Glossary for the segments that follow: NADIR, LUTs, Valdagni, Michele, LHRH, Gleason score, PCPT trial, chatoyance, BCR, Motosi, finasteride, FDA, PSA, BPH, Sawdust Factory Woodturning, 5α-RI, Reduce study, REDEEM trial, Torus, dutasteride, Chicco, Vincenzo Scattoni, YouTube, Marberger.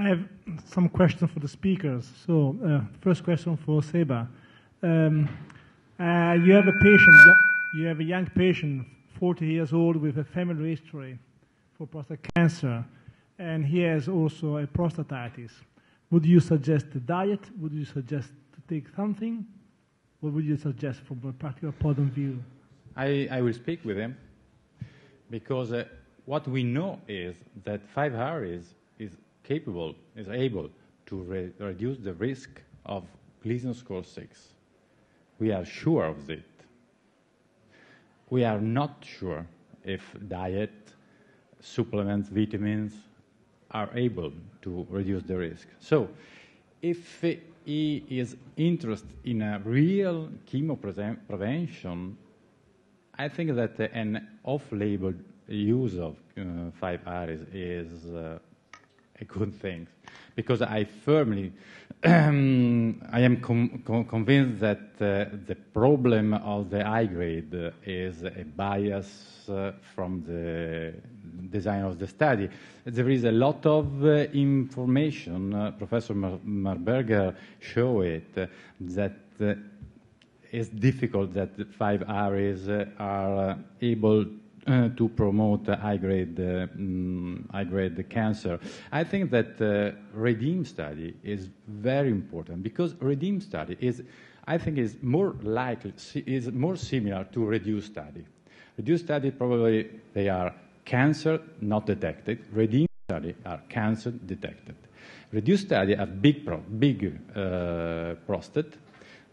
I have some questions for the speakers. So, first question for Seba. You have a patient, you have a young patient, 40 years old, with a family history for prostate cancer, and he has also a prostatitis. Would you suggest a diet? Would you suggest to take something? What would you suggest from a practical point of view? I will speak with him, because what we know is that 5α-RI is capable, is able to reduce the risk of Gleason score 6. We are sure of it. We are not sure if diet, supplements, vitamins are able to reduce the risk. So if he is interested in a real chemoprevention, I think that an off-label use of 5α-RI is a good thing, because I firmly, I am convinced that the problem of the high grade is a bias from the design of the study. There is a lot of information, Professor Marberger showed it, that it's difficult that the 5α-RIs are able to promote high-grade cancer. I think that REDEEM study is very important, because REDEEM study is, I think, is more likely, is more similar to REDUCE study. REDUCE study probably they are cancer not detected. REDEEM study are cancer detected. REDUCE study are big prostate.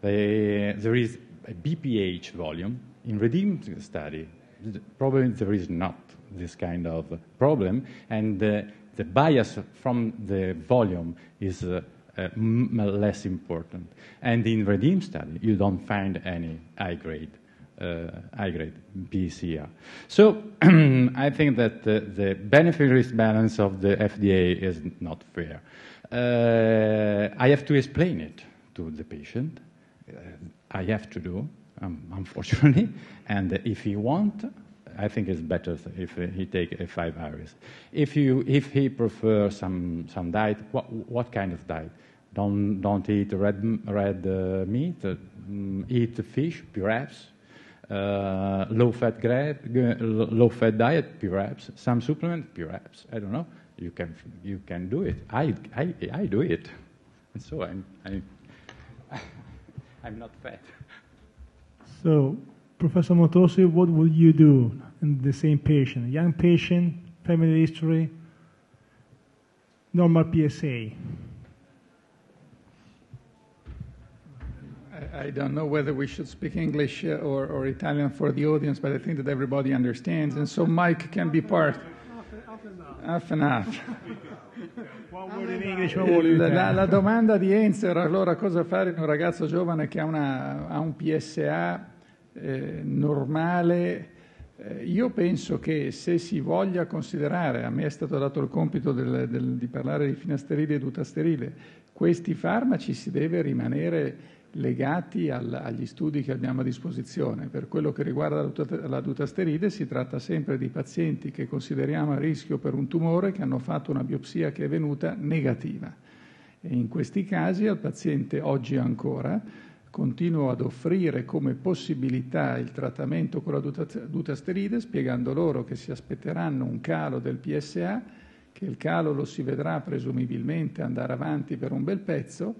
There is a BPH volume. In REDEEM study, probably there is not this kind of problem, and the bias from the volume is less important. And in REDEEM study, you don't find any high grade BCR. So I think that the benefit risk balance of the FDA is not fair. I have to explain it to the patient. I have to do. Unfortunately, and if he wants, I think it's better if he take a 5α-RI. If he prefers some diet, what kind of diet? Don't eat red meat. Eat fish, perhaps. Low fat diet, perhaps. Some supplement, perhaps. I don't know. You can do it. I do it, and so I'm not fat. So, Professor Motosi, what would you do in the same patient? Young patient, family history, normal PSA. I don't know whether we should speak English or Italian for the audience, but I think that everybody understands, and so Mike can be part. Half and half. La domanda di Enzo era allora cosa fare in un ragazzo giovane che ha un PSA normale. Io penso che se si voglia considerare, a me è stato dato il compito di parlare di finasteride e dutasteride, questi farmaci si deve rimanere legati agli studi che abbiamo a disposizione. Per quello che riguarda la dutasteride si tratta sempre di pazienti che consideriamo a rischio per un tumore, che hanno fatto una biopsia che è venuta negativa, e in questi casi al paziente oggi ancora continuo ad offrire come possibilità il trattamento con la dutasteride, spiegando loro che si aspetteranno un calo del PSA, che il calo lo si vedrà presumibilmente andare avanti per un bel pezzo,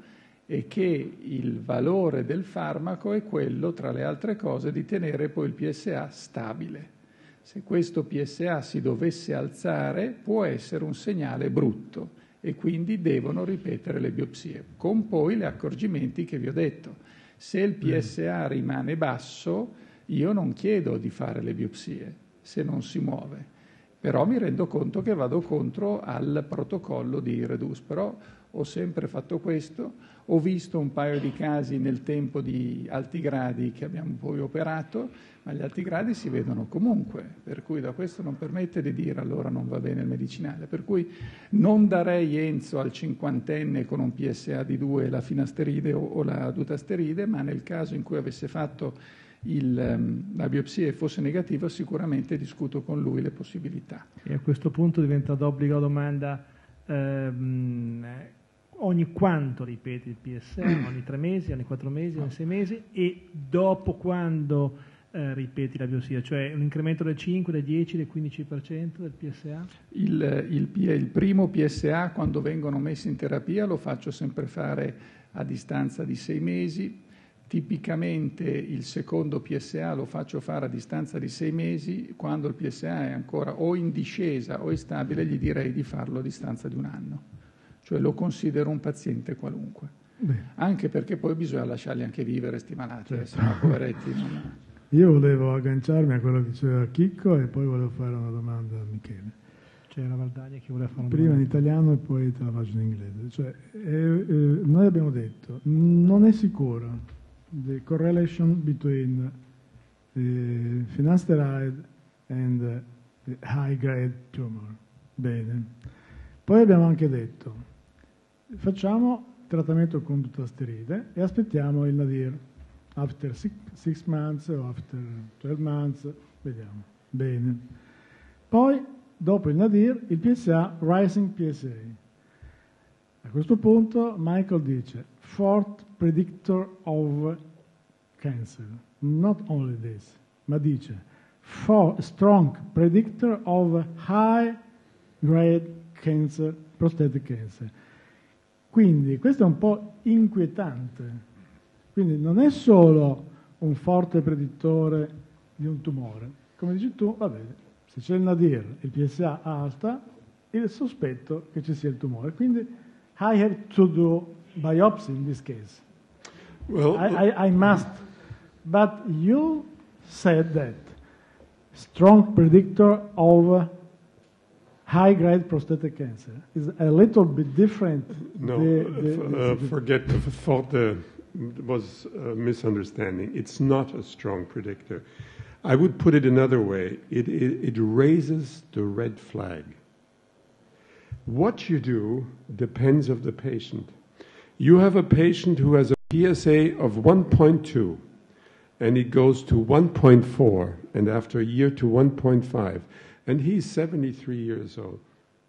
e che il valore del farmaco è quello, tra le altre cose, di tenere poi il PSA stabile. Se questo PSA si dovesse alzare, può essere un segnale brutto, e quindi devono ripetere le biopsie, con poi gli accorgimenti che vi ho detto. Se il PSA rimane basso, io non chiedo di fare le biopsie, se non si muove, però mi rendo conto che vado contro al protocollo di Reduce. Però ho sempre fatto questo. Ho visto un paio di casi nel tempo di alti gradi che abbiamo poi operato, ma gli alti gradi si vedono comunque, per cui da questo non permette di dire allora non va bene il medicinale. Per cui non darei Enzo al 50enne con un PSA di 2 la finasteride o la dutasteride, ma nel caso in cui avesse fatto la biopsia e fosse negativa, sicuramente discuto con lui le possibilità. E a questo punto diventa d'obbligo la domanda. ogni quanto ripeti il PSA, ogni 3 mesi, ogni 4 mesi, ogni 6 mesi, e dopo quando ripeti la biopsia, cioè un incremento del 5, del 10, del 15% del PSA? Il primo PSA, quando vengono messi in terapia, lo faccio sempre fare a distanza di 6 mesi. Tipicamente il secondo PSA lo faccio fare a distanza di 6 mesi, quando il PSA è ancora o in discesa o è stabile gli direi di farlo a distanza di 1 anno, cioè lo considero un paziente qualunque. Beh, anche perché poi bisogna lasciarli anche vivere sti malati, certo. Sennò poveretti non... Io volevo agganciarmi a quello che diceva Chicco e poi volevo fare una domanda a Michele. C'era Valdagni che voleva fare una prima domanda. In italiano e poi te la faccio in inglese. Cioè, noi abbiamo detto, non è sicuro the correlation between finasteride and the high-grade tumor. Bene. Poi abbiamo anche detto, facciamo trattamento con dutasteride e aspettiamo il NADIR. After 6 months o after 12 months, vediamo. Bene. Poi, dopo il NADIR, il PSA, rising PSA. A questo punto Michael dice, fourth predictor of cancer, not only this, ma dice, strong predictor of high-grade cancer, prostate cancer. Quindi questo è un po' inquietante, quindi non è solo un forte predittore di un tumore, come dici tu, va bene, se c'è il NADIR, il PSA alta, il sospetto che ci sia il tumore, quindi I have to do biopsy in this case. Well, I must. But you said that strong predictor of high-grade prostate cancer is a little bit different. No, forget the thought. It was a misunderstanding. It's not a strong predictor. I would put it another way. It raises the red flag. What you do depends on the patient. You have a patient who has a PSA of 1.2 and it goes to 1.4 and after a year to 1.5 and he's 73 years old,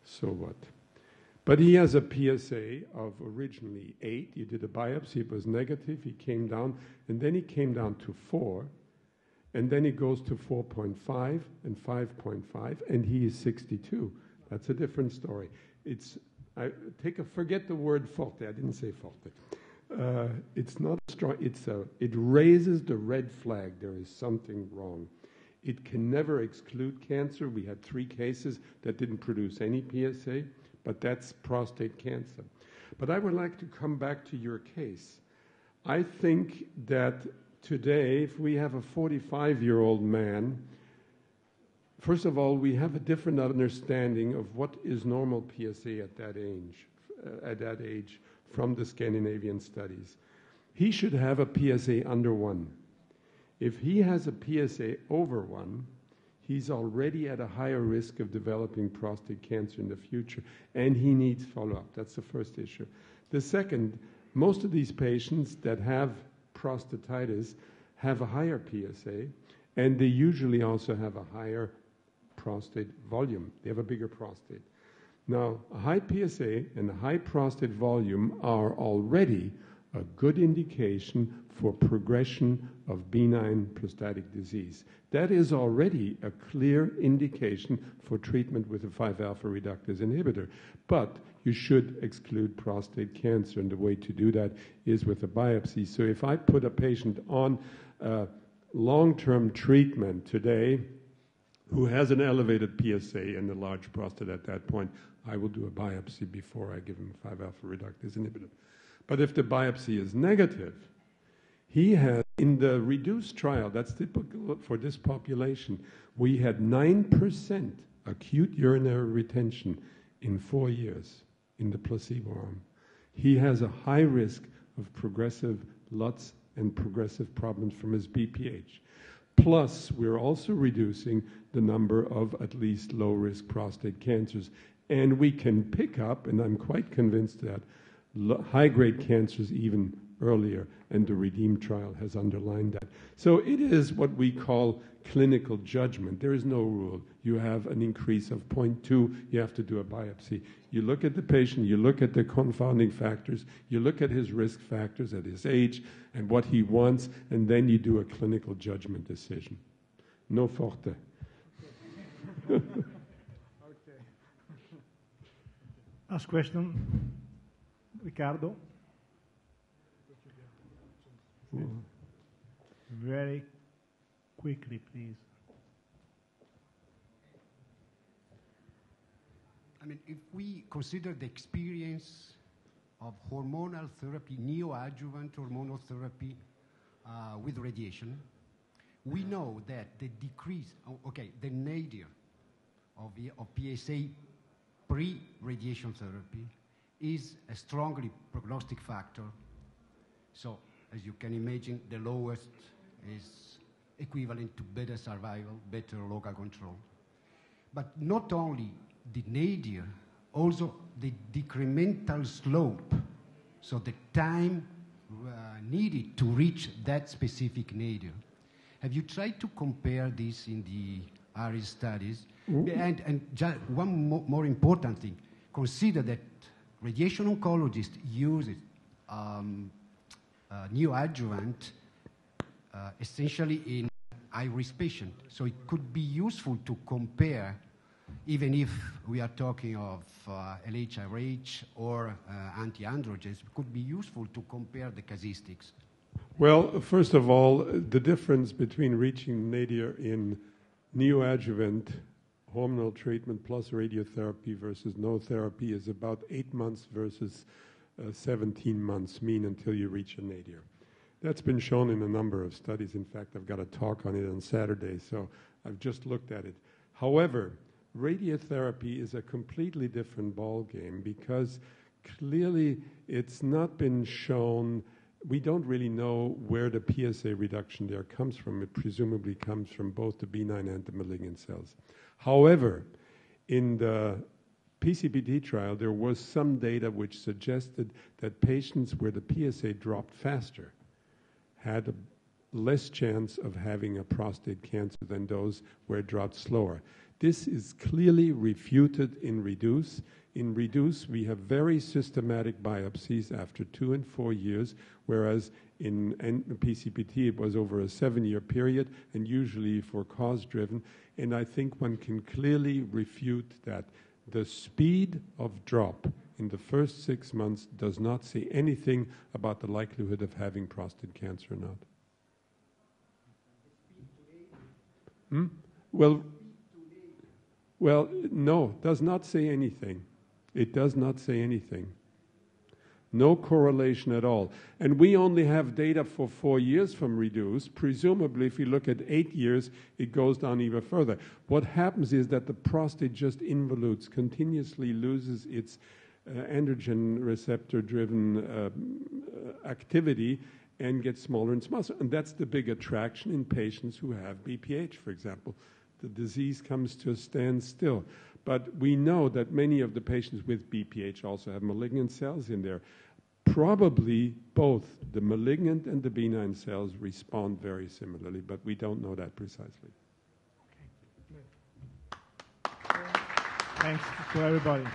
so what? But he has a PSA of originally 8, you did a biopsy, it was negative, he came down and then he came down to 4 and then he goes to 4.5 and 5.5 and he is 62. That's a different story. Forget the word forte. I didn't say forte. It's not strong. It raises the red flag. There is something wrong. It can never exclude cancer. We had 3 cases that didn't produce any PSA, but that's prostate cancer. But I would like to come back to your case. I think that today, if we have a 45-year-old man, first of all, we have a different understanding of what is normal PSA at that age from the Scandinavian studies. He should have a PSA under 1. If he has a PSA over 1, he's already at a higher risk of developing prostate cancer in the future, and he needs follow-up. That's the first issue. The second, most of these patients that have prostatitis have a higher PSA, and they usually also have a higher prostate volume. They have a bigger prostate. Now, a high PSA and a high prostate volume are already a good indication for progression of benign prostatic disease. That is already a clear indication for treatment with a 5α-reductase inhibitor. But you should exclude prostate cancer, and the way to do that is with a biopsy. So if I put a patient on long-term treatment today who has an elevated PSA and a large prostate at that point, I will do a biopsy before I give him 5α-reductase inhibitor. But if the biopsy is negative, he has, in the Reduce trial, that's typical for this population, we had 9% acute urinary retention in 4 years in the placebo arm. He has a high risk of progressive LUTs and progressive problems from his BPH. Plus, we're also reducing the number of at least low-risk prostate cancers. And we can pick up, and I'm quite convinced that high-grade cancers even earlier, and the REDEEM trial has underlined that. So it is what we call clinical judgment. There is no rule. You have an increase of 0.2, you have to do a biopsy. You look at the patient, you look at the confounding factors, you look at his risk factors, at his age, and what he wants, and then you do a clinical judgment decision. No forte. Okay. Last question. Ricardo. Very quickly, please. I mean, if we consider the experience of hormonal therapy, neoadjuvant hormonal therapy with radiation, we know that the decrease, okay, the NADIR of PSA pre-radiation therapy is a strongly prognostic factor. So, as you can imagine, the lowest is equivalent to better survival, better local control. But not only the NADIR, also the decremental slope, so the time needed to reach that specific NADIR. Have you tried to compare this in the RE studies? Mm-hmm. And just one more important thing, consider that radiation oncologists use it neoadjuvant essentially in high-risk patients. So it could be useful to compare, even if we are talking of LHRH or anti-androgens, it could be useful to compare the casuistics. Well, first of all, the difference between reaching nadir in neoadjuvant hormonal treatment plus radiotherapy versus no therapy is about 8 months versus 17 months mean until you reach a nadir. That's been shown in a number of studies. In fact, I've got a talk on it on Saturday, so I've just looked at it. However, radiotherapy is a completely different ball game because clearly it's not been shown. We don't really know where the PSA reduction there comes from. It presumably comes from both the benign and the malignant cells. However, in the PCPT trial, there was some data which suggested that patients where the PSA dropped faster had a less chance of having a prostate cancer than those where it dropped slower. This is clearly refuted in REDUCE. In REDUCE, we have very systematic biopsies after 2 and 4 years, whereas in PCPT it was over a 7-year period and usually for cause-driven. And I think one can clearly refute that. The speed of drop in the first 6 months does not say anything about the likelihood of having prostate cancer or not. Hmm? Well, no, does not say anything. It does not say anything. No correlation at all. And we only have data for 4 years from REDUCE. Presumably, if you look at 8 years, it goes down even further. What happens is that the prostate just involutes, continuously loses its androgen receptor-driven activity and gets smaller and smaller. And that's the big attraction in patients who have BPH, for example. The disease comes to a standstill. But we know that many of the patients with BPH also have malignant cells in there. Probably both the malignant and the benign cells respond very similarly, but we don't know that precisely. Okay. Thanks to everybody.